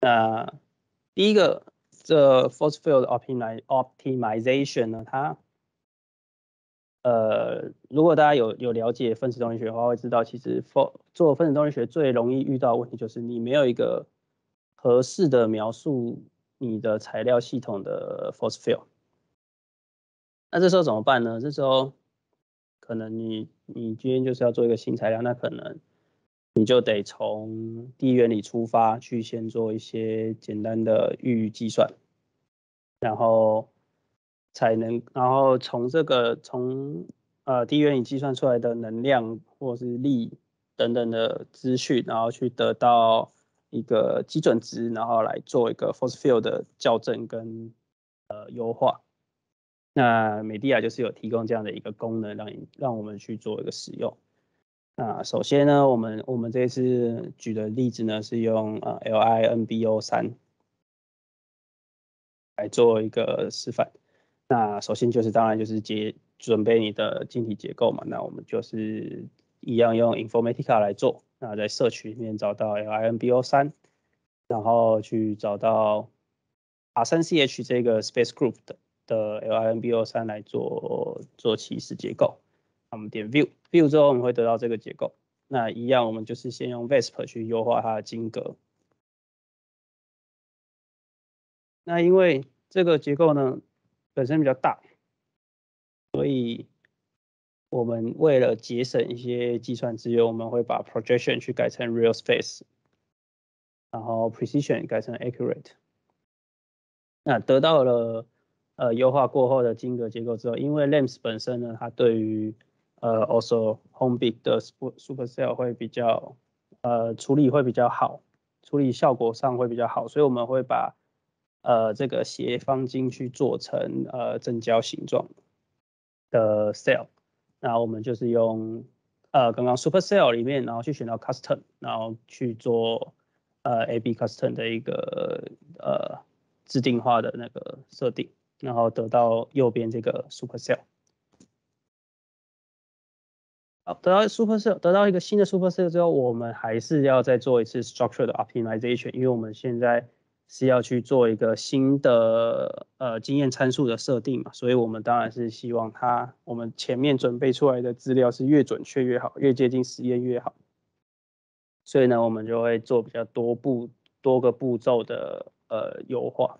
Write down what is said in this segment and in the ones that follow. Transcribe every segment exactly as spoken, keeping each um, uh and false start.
那第一个这 force field optimization 呢，它呃，如果大家有有了解分子动力学的话，会知道其实 for 做分子动力学最容易遇到的问题就是你没有一个合适的描述你的材料系统的 force field。那这时候怎么办呢？这时候可能你你今天就是要做一个新材料，那可能你就得从第一原理出发，去先做一些简单的预计算，然后才能，然后从这个从呃第一原理计算出来的能量或是力等等的资讯，然后去得到一个基准值，然后来做一个 force field 的校正跟呃优化。那MedeA就是有提供这样的一个功能，让你让我们去做一个使用。那首先呢，我们我们这次举的例子呢是用呃 L I N B O 三 来做一个示范。那首先就是当然就是结准备你的晶体结构嘛，那我们就是一样用 Infomaticar 来做。那在社区里面找到 L I N B O 三，然后去找到 R 三 C H 这个 space group 的。的 L I N B O 三 来做做起始结构，我们点 View View 之后，我们会得到这个结构。那一样，我们就是先用 V A S P 去优化它的晶格。那因为这个结构呢本身比较大，所以我们为了节省一些计算资源，我们会把 Projection 去改成 Real Space， 然后 Precision 改成 Accurate。那得到了。呃，优化过后的晶格结构之后，因为 LAMMPS 本身呢，它对于呃 also home big 的 supercell 会比较呃处理会比较好，处理效果上会比较好，所以我们会把呃这个斜方晶去做成呃正交形状的 cell， 那我们就是用呃刚刚 supercell 里面，然后去选到 custom， 然后去做呃 A B custom 的一个呃自定化的那个设定。然后得到右边这个 supercell， 好，得到 supercell， 得到一个新的 supercell 之后，我们还是要再做一次 structure 的 optimization， 因为我们现在是要去做一个新的呃经验参数的设定嘛，所以我们当然是希望它我们前面准备出来的资料是越准确越好，越接近实验越好，所以呢，我们就会做比较多步多个步骤的呃优化。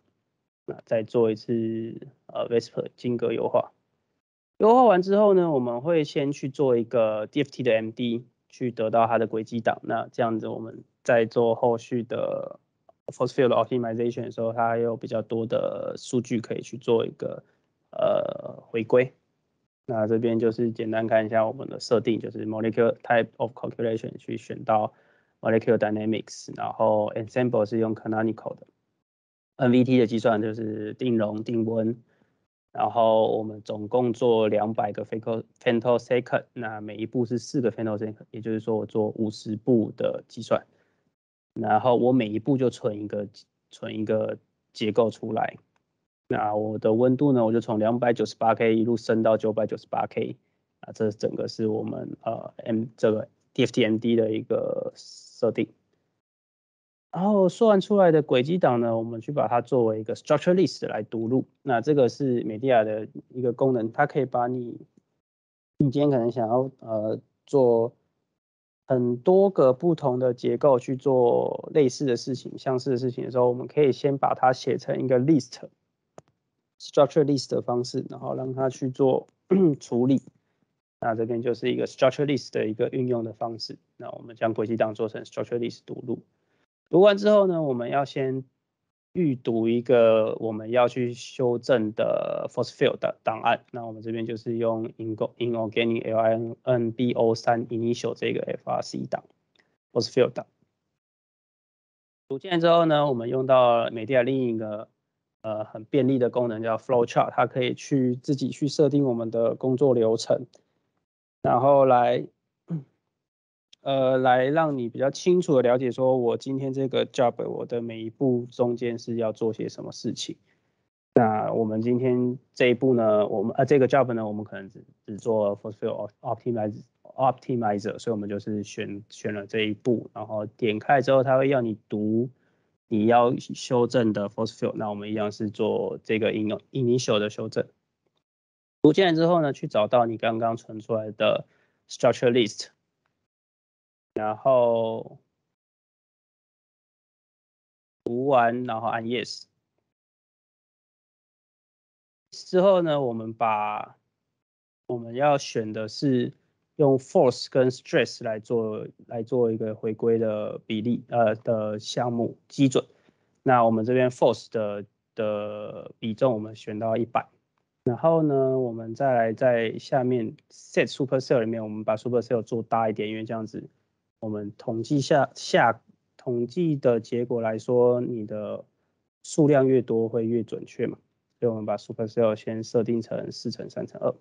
那再做一次呃 V A S P 晶格优化，优化完之后呢，我们会先去做一个 D F T 的 M D， 去得到它的轨迹档。那这样子我们在做后续的 force field optimization 的时候，它有比较多的数据可以去做一个呃回归。那这边就是简单看一下我们的设定，就是 molecular type of calculation 去选到 molecular dynamics， 然后 ensemble 是用 canonical 的。N V T 的计算就是定容、定温，然后我们总共做两百个 femtosecond， 那每一步是四个 femtosecond， 也就是说我做五十步的计算，然后我每一步就存一个存一个结构出来。那我的温度呢，我就从 两百九十八 K 一路升到 九百九十八 K， 啊，这整个是我们呃 M 这个 D F T M D 的一个设定。然后算出来的轨迹档呢，我们去把它作为一个 structure list 来读入。那这个是MedeA的一个功能，它可以把你，你今天可能想要呃做很多个不同的结构去做类似的事情、相似的事情的时候，我们可以先把它写成一个 list structure list 的方式，然后让它去做处理。那这边就是一个 structure list 的一个运用的方式。那我们将轨迹档做成 structure list 读入。读完之后呢，我们要先预读一个我们要去修正的 force field 的档案。那我们这边就是用 inorganic L I N B O 三 initial 这个 F R C 档 force field 档。读进来之后呢，我们用到MedeA另一个呃很便利的功能叫 flow chart， 它可以去自己去设定我们的工作流程，然后来。呃，来让你比较清楚的了解，说我今天这个 job 我的每一步中间是要做些什么事情。那我们今天这一步呢，我们啊这个 job 呢，我们可能只只做 force field optimize optimizer， 所以我们就是选选了这一步，然后点开之后，它会要你读你要修正的 force field， 那我们一样是做这个 initial 的修正。组建之后呢，去找到你刚刚存出来的 structure list， 然后读完，然后按 yes。之后呢，我们把我们要选的是用 force 跟 stress 来做来做一个回归的比例呃的项目基准。那我们这边 force 的的比重我们选到一百，然后呢，我们再来在下面 set supercell 里面，我们把 supercell 做大一点，因为这样子我们统计下下统计的结果来说，你的数量越多会越准确嘛。所以我们把 supercell 先设定成四乘三乘二。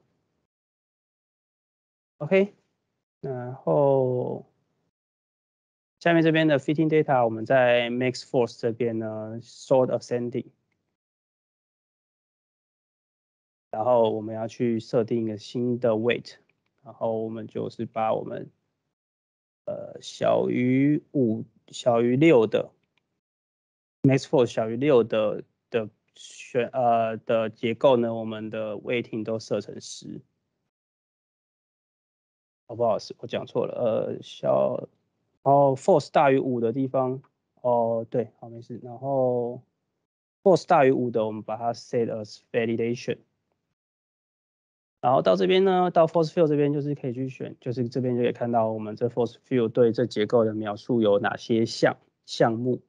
OK， 然后下面这边的 fitting data， 我们在 max force 这边呢 sort ascending， 然后我们要去设定一个新的 weight， 然后我们就是把我们呃小于五小于六的 max force 小于六的的。 选呃的结构呢，我们的 weighting 都设成十，哦，不好意思，我讲错了，呃，小，然后 force 大于五的地方，哦，对，好，没事，然后 force 大于五的，我们把它 set as validation， 然后到这边呢，到 force field 这边就是可以去选，就是这边就可以看到我们这 force field 对这结构的描述有哪些项项目。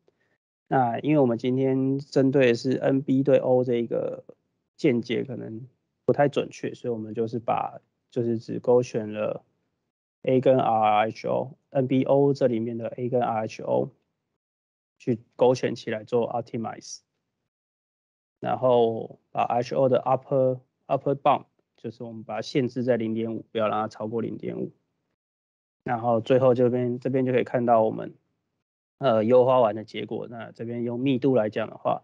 那因为我们今天针对的是 N B 对 O 这一个见解可能不太准确，所以我们就是把就是只勾选了 A 跟 R H O、N B O 这里面的 A 跟 R H O 去勾选起来做 optimize， 然后把 R H O 的 upper upper bound 就是我们把它限制在 零点五， 不要让它超过 零点五， 然后最后这边这边就可以看到我们。 呃，优化完的结果，那这边用密度来讲的话，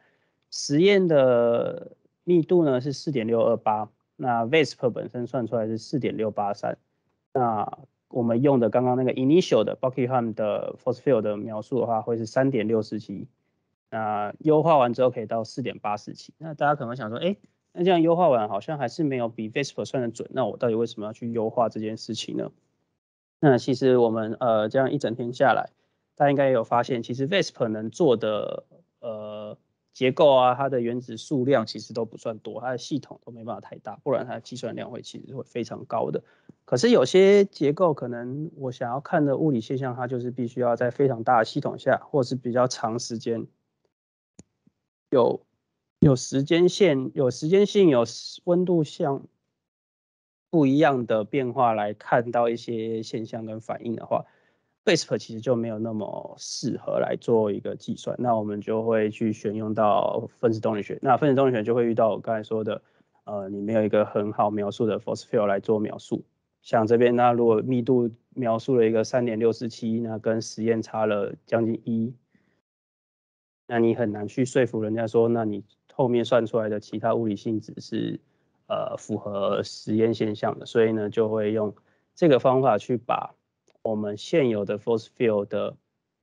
实验的密度呢是 四点六二八， 那 V A S P 本身算出来是 四点六八三， 那我们用的刚刚那个 initial 的 Buckingham 的 force field 的描述的话，会是 三点六四七， 那优化完之后可以到 四点八四七， 那大家可能想说，哎，那这样优化完好像还是没有比 V A S P 算的准，那我到底为什么要去优化这件事情呢？那其实我们呃这样一整天下来。 大家应该也有发现，其实 V A S P 能做的呃结构啊，它的原子数量其实都不算多，它的系统都没办法太大，不然它的计算量会其实会非常高的。可是有些结构可能我想要看的物理现象，它就是必须要在非常大的系统下，或是比较长时间有有时间线、有时间性、有温度像不一样的变化来看到一些现象跟反应的话。 V A S P 其实就没有那么适合来做一个计算，那我们就会去选用到分子动力学。那分子动力学就会遇到我刚才说的，呃，你没有一个很好描述的 force field 来做描述。像这边，那如果密度描述了一个 三点六四七， 那跟实验差了将近一，那你很难去说服人家说，那你后面算出来的其他物理性质是呃符合实验现象的。所以呢，就会用这个方法去把。 我们现有的 force field 的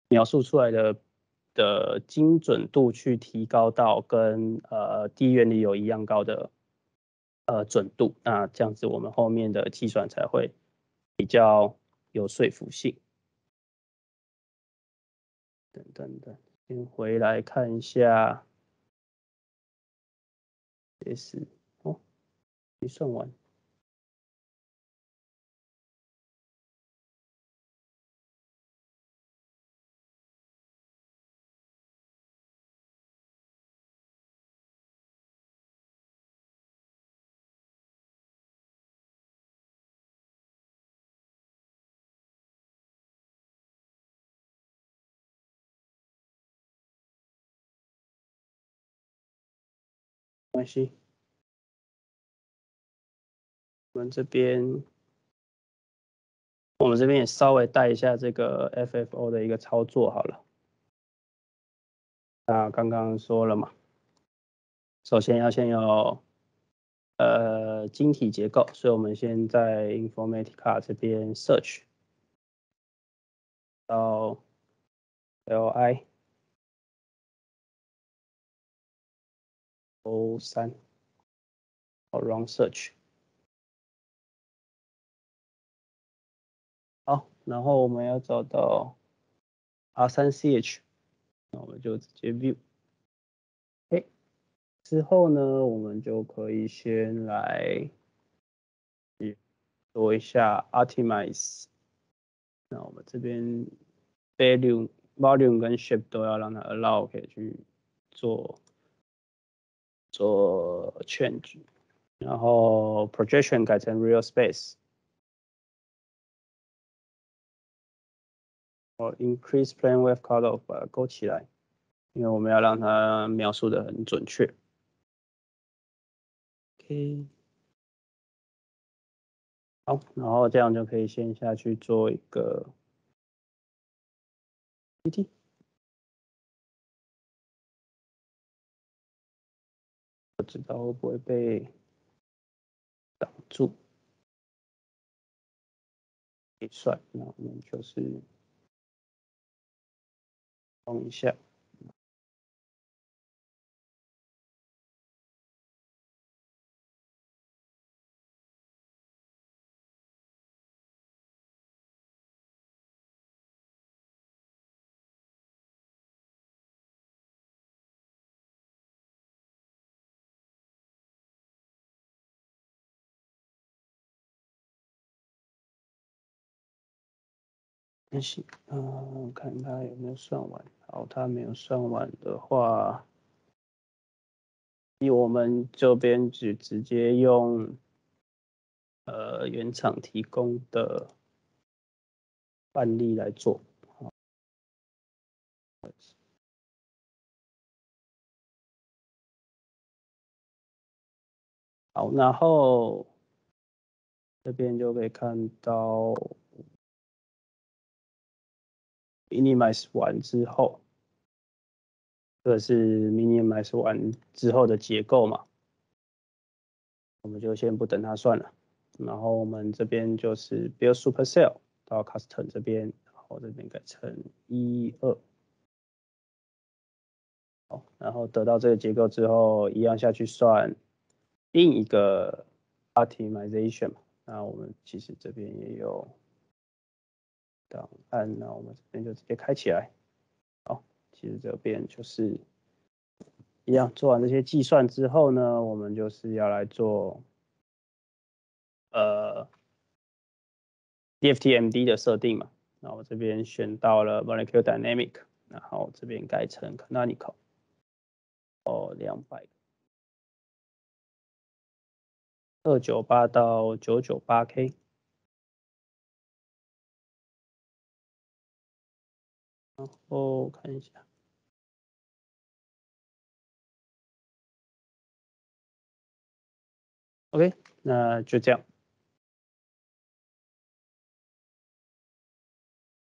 描述出来的的精准度去提高到跟呃第一原理有一样高的呃准度，那这样子我们后面的计算才会比较有说服性。等等等，先回来看一下 ，S 哦，计算完。 没关系，我们这边，我们这边也稍微带一下这个 F F O 的一个操作好了。那刚刚说了嘛，首先要先有呃晶体结构，所以我们先在 Infomaticar 这边 search 到 L I O 三 ，Around Search。好，然后我们要找到 R 三 C H， 那我们就直接 View。哎，之后呢，我们就可以先来做一下 Optimize。那我们这边 Value、Volume 跟 Shape 都要让它 Allow 可以去做。 做 change， 然后 projection 改成 real space， 我 increase plane wave color 把它勾起来，因为我们要让它描述的很准确。OK， 好，然后这样就可以先下去做一个 P T。 不知道会不会被挡住？也算，那我们就是放一下。没关系，嗯，看它有没有算完。好，它没有算完的话，以我们这边只直接用，呃，原厂提供的案例来做。好，好，然后这边就可以看到。 minimize 完之后，这是 minimize 完之后的结构嘛？我们就先不等它算了。然后我们这边就是 build supercell 到 custom 这边，然后这边改成一 二。好，然后得到这个结构之后，一样下去算另一个 optimization 嘛。那我们其实这边也有。 档案，那我们这边就直接开起来。好，其实这边就是一样，做完这些计算之后呢，我们就是要来做呃 D F T M D 的设定嘛。那我这边选到了 Molecular Dynamic， 然后这边改成 Canonical， 哦， 两百 二百九十八到 九百九十八 K。 然后看一下，OK， 那就这样。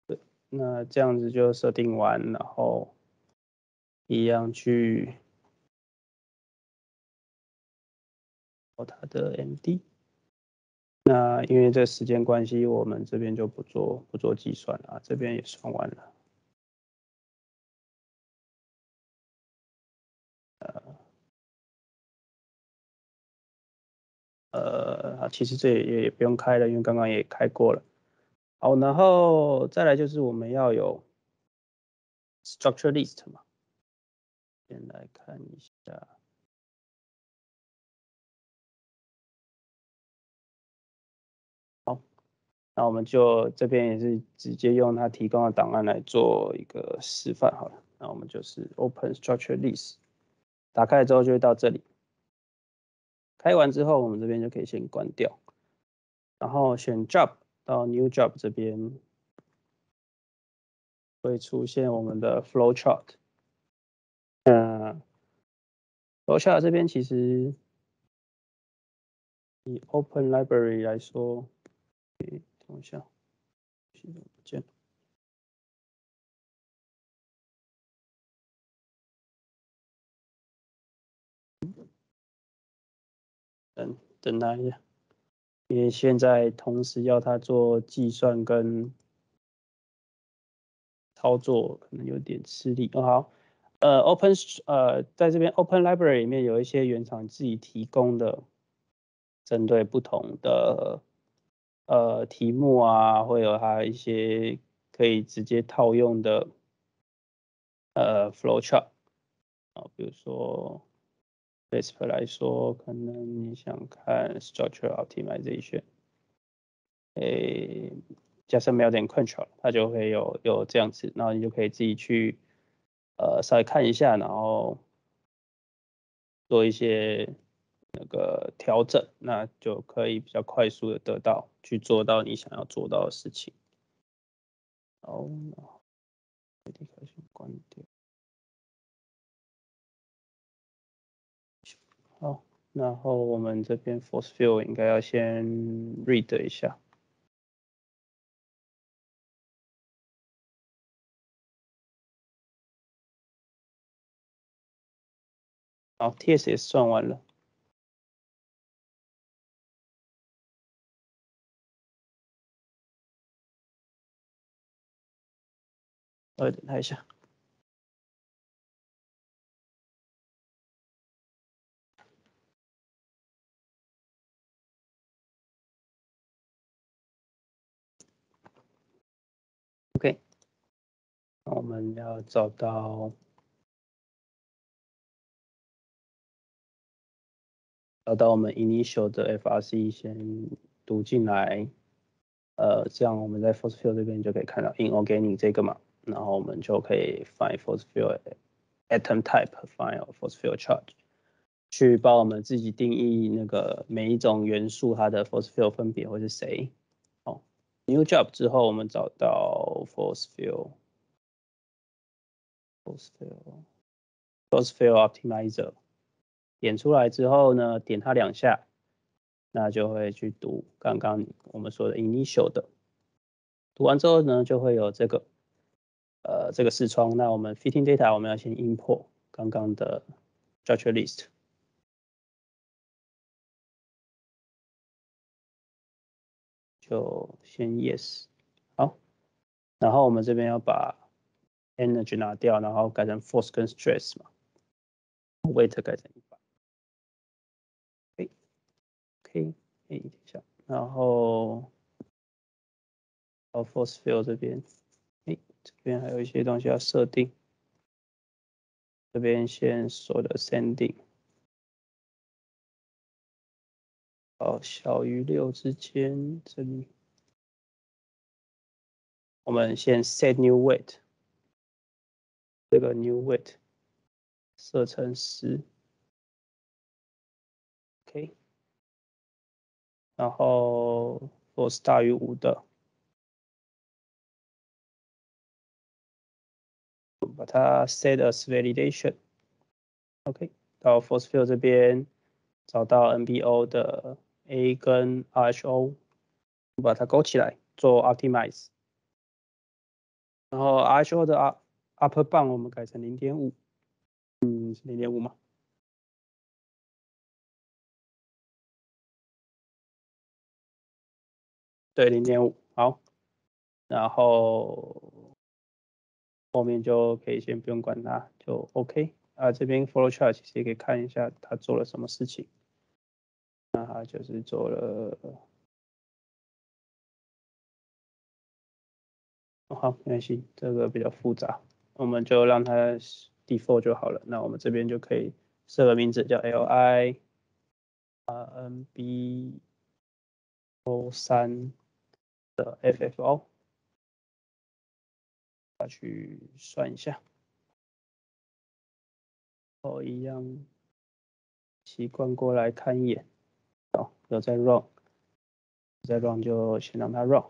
对，那这样子就设定完，然后一样去找它的 M D。那因为这时间关系，我们这边就不做不做计算了，这边也算完了。 呃，其实这也也不用开了，因为刚刚也开过了。好，然后再来就是我们要有 structure list 嘛，先来看一下。好，那我们就这边也是直接用它提供的档案来做一个示范好了。那我们就是 open structure list， 打开之后就会到这里。 开完之后，我们这边就可以先关掉，然后选 Job 到 New Job 这边，会出现我们的 Flow Chart。嗯 ，Flow Chart 这边其实以 Open Library 来说，诶，等一下，系统不见了。 等等它一下，因为现在同时要它做计算跟操作，可能有点吃力。哦，好，呃 ，Open 呃，在这边 Open Library 里面有一些原厂自己提供的，针对不同的呃题目啊，会有它一些可以直接套用的呃 flowchart 啊，比如说 V A S P 来说，可能你想看 Structure Optimization， 诶，假设没有点 control， 它就会有有这样子，然后你就可以自己去。 呃，稍微看一下，然后做一些那个调整，那就可以比较快速的得到，去做到你想要做到的事情。好，然后这里可以先关掉。好，然后我们这边 force field 应该要先 read 一下。 好 ，T S 也算完了。稍微等它一下。OK， 那我们要找到。 找到我们 initial 的 F R C 先读进来，呃，这样我们在 force field 这边就可以看到 inorganic 这个嘛，然后我们就可以 find force field atom type find force field charge， 去帮我们自己定义那个每一种元素它的 force field 分别会是谁。哦 ，new job 之后我们找到 force field force field force field optimizer。 点出来之后呢，点它两下，那就会去读刚刚我们说的 initial 的。读完之后呢，就会有这个，呃，这个视窗。那我们 fitting data 我们要先 import 刚刚的 structure list。就先 yes， 好。然后我们这边要把 energy 拿掉，然后改成 force 跟 stress 嘛 ，weight 改成。 OK， 哎，等一下，然后到 force field 这边，哎，这边还有一些东西要设定。这边先说的 sending， 好，小于六之间这里，我们先 set new weight， 这个 new weight 设成十 ，OK。 然后 force 大于五的，把它 set as validation。OK， 到 force field 这边找到 N B O 的 A 跟 R H O， 把它勾起来做 optimize。然后 R H O 的 upper bound 我们改成 零点五， 嗯，是 零点五 吗？ 对， 零点五 好，然后后面就可以先不用管它，就 OK 啊。这边 flowchart 其实也可以看一下它做了什么事情，那它就是做了，哦、好，没关系，这个比较复杂，我们就让它 default 就好了。那我们这边就可以设个名字叫 L I R M S D 三的 F F O， 它去算一下，哦，一样习惯过来看一眼，好，有在 run， 在 run 就先让它 run。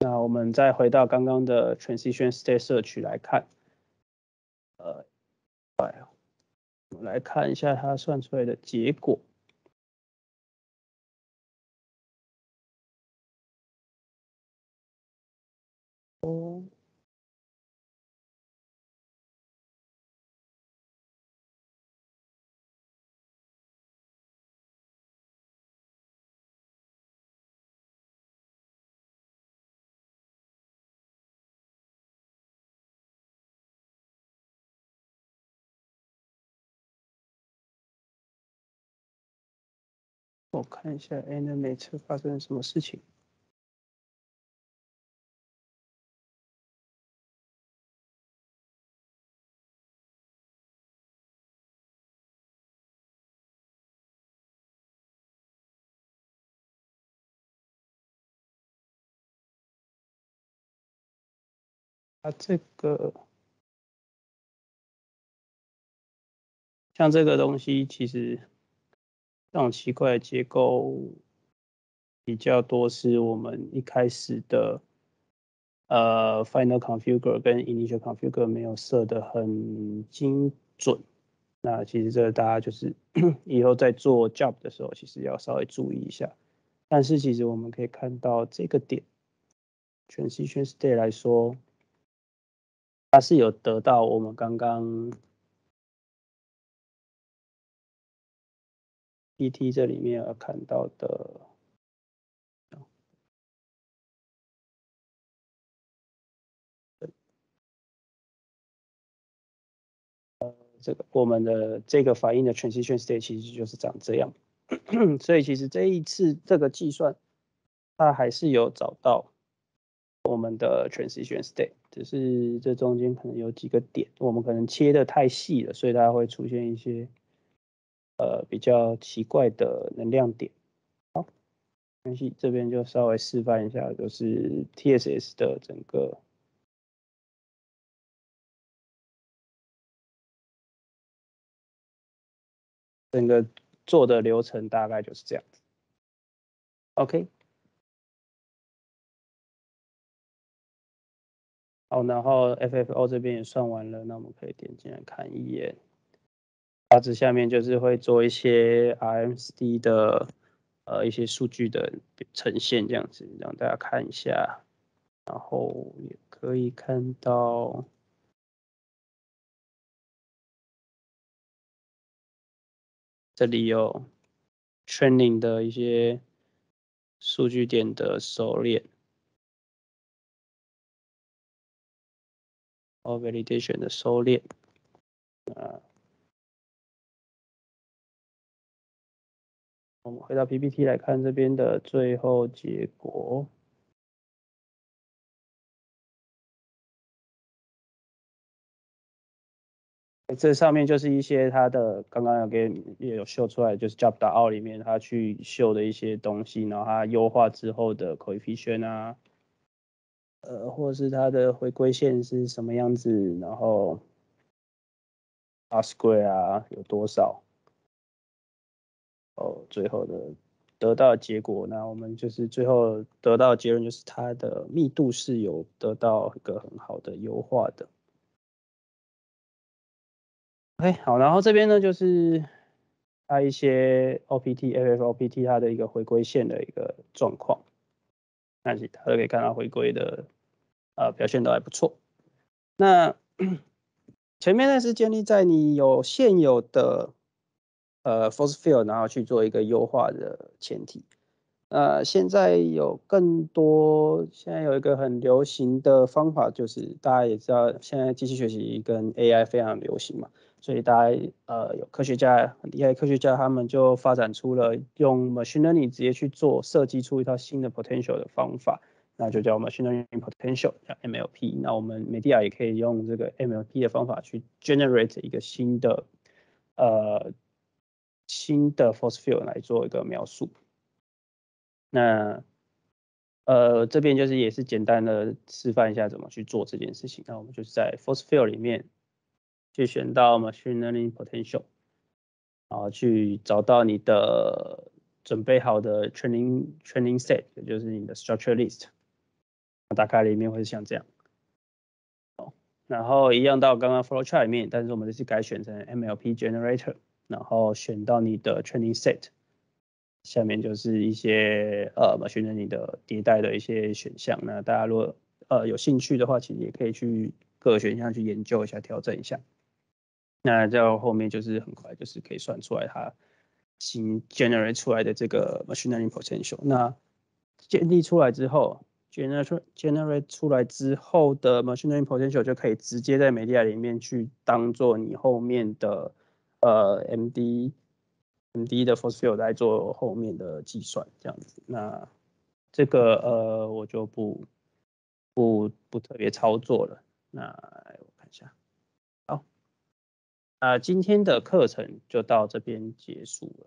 那我们再回到刚刚的 transition state search 来看，呃，哎，我们来看一下它算出来的结果。我看一下 N 的每次发生什么事情。啊，这个像这个东西，其实这种奇怪的结构比较多，是我们一开始的呃 final configure 跟 initial configure 没有设的很精准。那其实这个大家就是以后在做 job 的时候，其实要稍微注意一下。但是其实我们可以看到这个点，全息圈 state 来说。 它是有得到我们刚刚 P T 这里面有看到的，呃，这个我们的这个反应的 transition state 其实就是长这样，所以其实这一次这个计算，它还是有找到。 我们的 transition state 只是这中间可能有几个点，我们可能切的太细了，所以它会出现一些呃比较奇怪的能量点。好，没关系，这边就稍微示范一下，就是 T S S 的整个整个做的流程大概就是这样子。OK。 好，然后 F F O 这边也算完了，那我们可以点进来看一眼。大致下面就是会做一些 R M S D 的呃一些数据的呈现，这样子让大家看一下。然后也可以看到，这里有 training 的一些数据点的收敛。 哦 ，validation 的收敛啊，我们回到 P P T 来看这边的最后结果。这上面就是一些它的刚刚有给也有秀出来，就是 job 点 out 里面它去秀的一些东西，然后它优化之后的 coefficient 啊。 呃，或是它的回归线是什么样子，然后 R square 啊有多少？哦，最后的得到的结果，那我们就是最后得到的结论就是它的密度是有得到一个很好的优化的。OK， 好，然后这边呢就是它一些 O P T、F F O P T 它的一个回归线的一个状况。 那大家都可以看到回归的呃表现都还不错。那前面呢是建立在你有现有的呃 force field， 然后去做一个优化的前提。呃，现在有更多，现在有一个很流行的方法，就是大家也知道，现在机器学习跟 A I 非常流行嘛，所以大家呃有科学家很厉害，科学家他们就发展出了用 machine learning 直接去做设计出一套新的 potential 的方法，那就叫 machine learning potential， 叫 M L P。那我们 MedeA 也可以用这个 M L P 的方法去 generate 一个新的呃新的 force field 来做一个描述。 那，呃，这边就是也是简单的示范一下怎么去做这件事情。那我们就是在 force field 里面去选到 machine learning potential， 然后去找到你的准备好的 training training set， 也就是你的 structure list。大概里面会是像这样。哦，然后一样到刚刚 flow chart 里面，但是我们这次改选成 M L P generator， 然后选到你的 training set。 下面就是一些呃 machine learning 的迭代的一些选项。那大家如果呃有兴趣的话，其实也可以去各个选项去研究一下，调整一下。那到后面就是很快就是可以算出来它新 generate 出来的这个 machine learning potential。那建立出来之后 ，generate generate 出来之后的 machine learning potential 就可以直接在MedeA里面去当做你后面的呃 M D。M D 的 force field 来做后面的计算，这样子。那这个呃，我就不不不特别操作了。那我看一下，好，啊、呃，今天的课程就到这边结束了。